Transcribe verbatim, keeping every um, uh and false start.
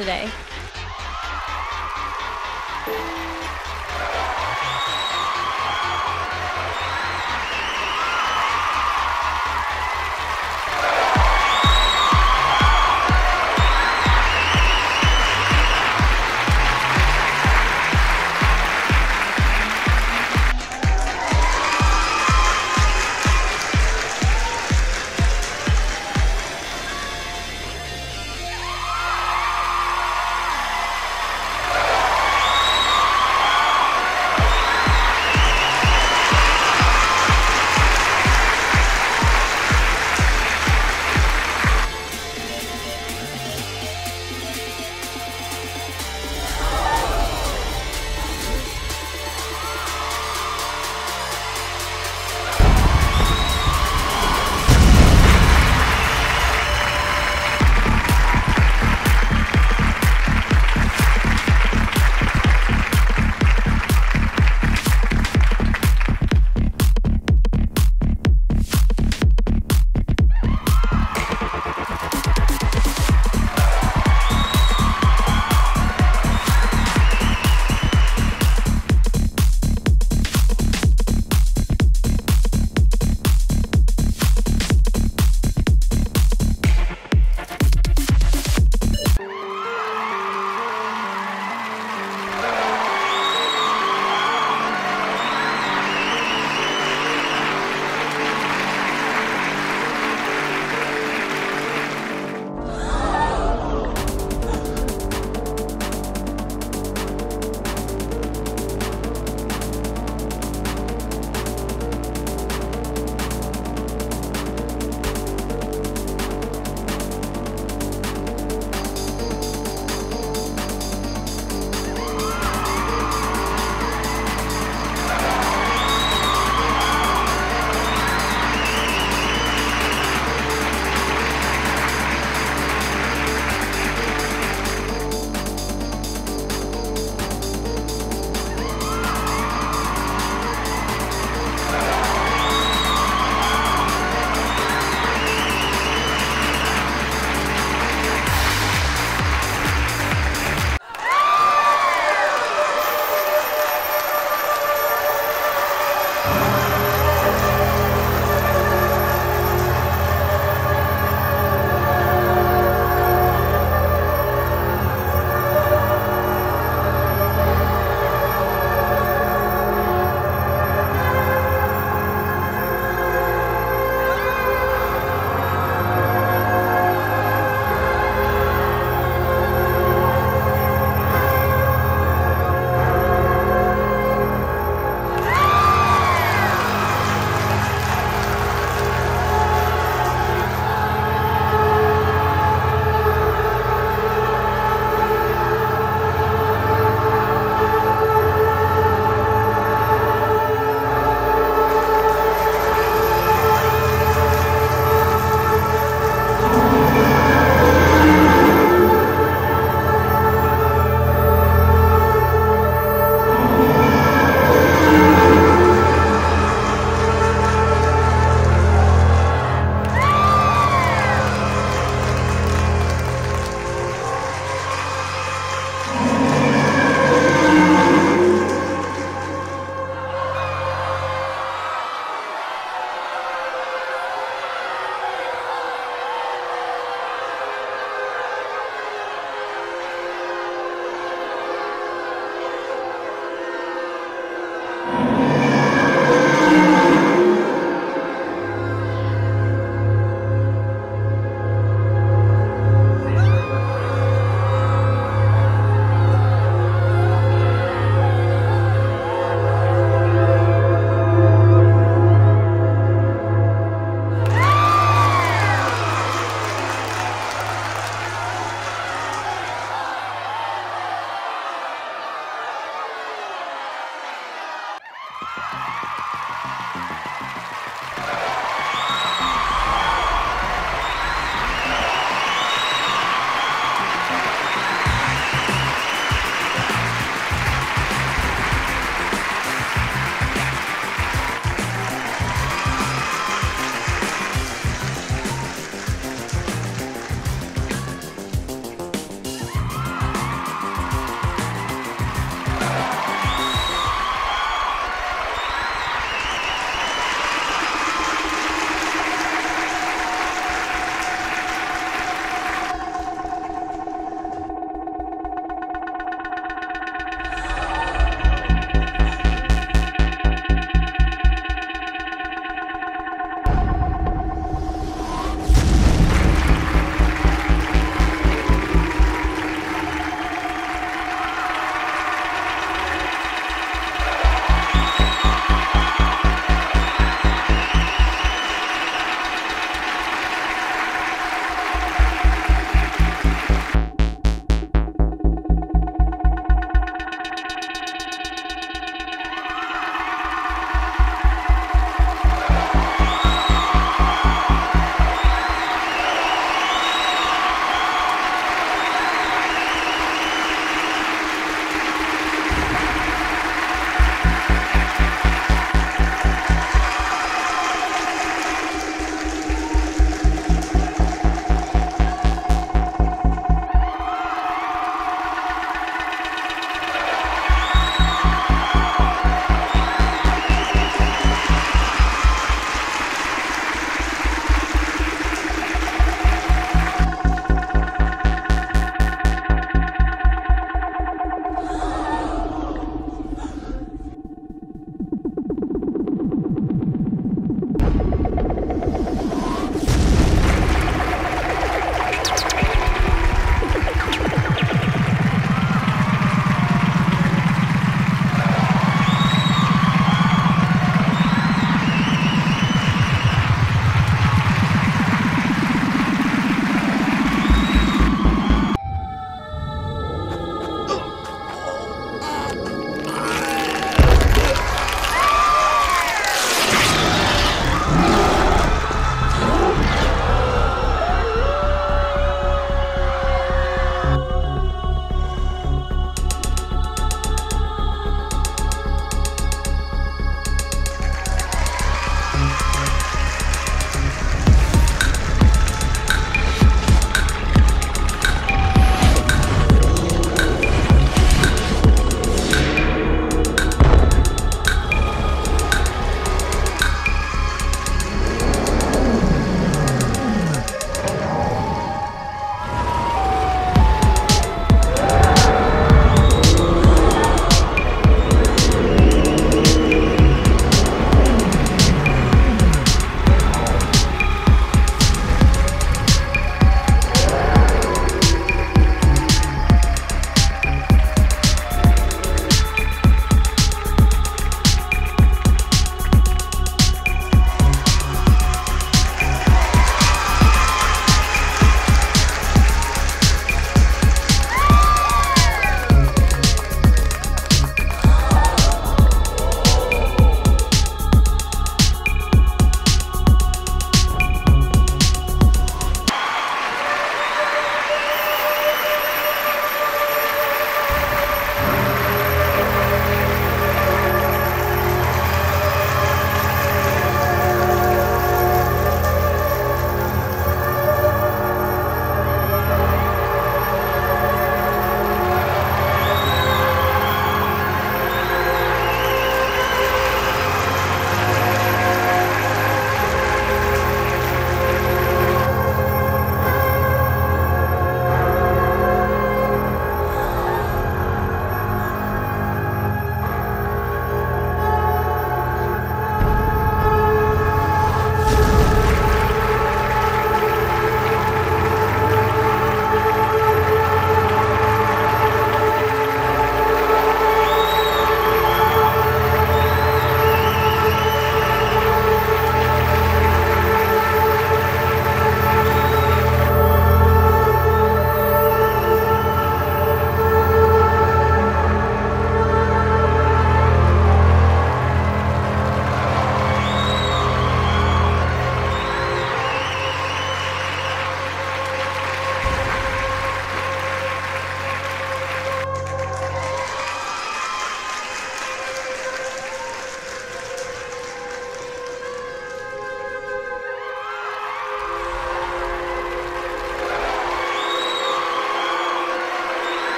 today.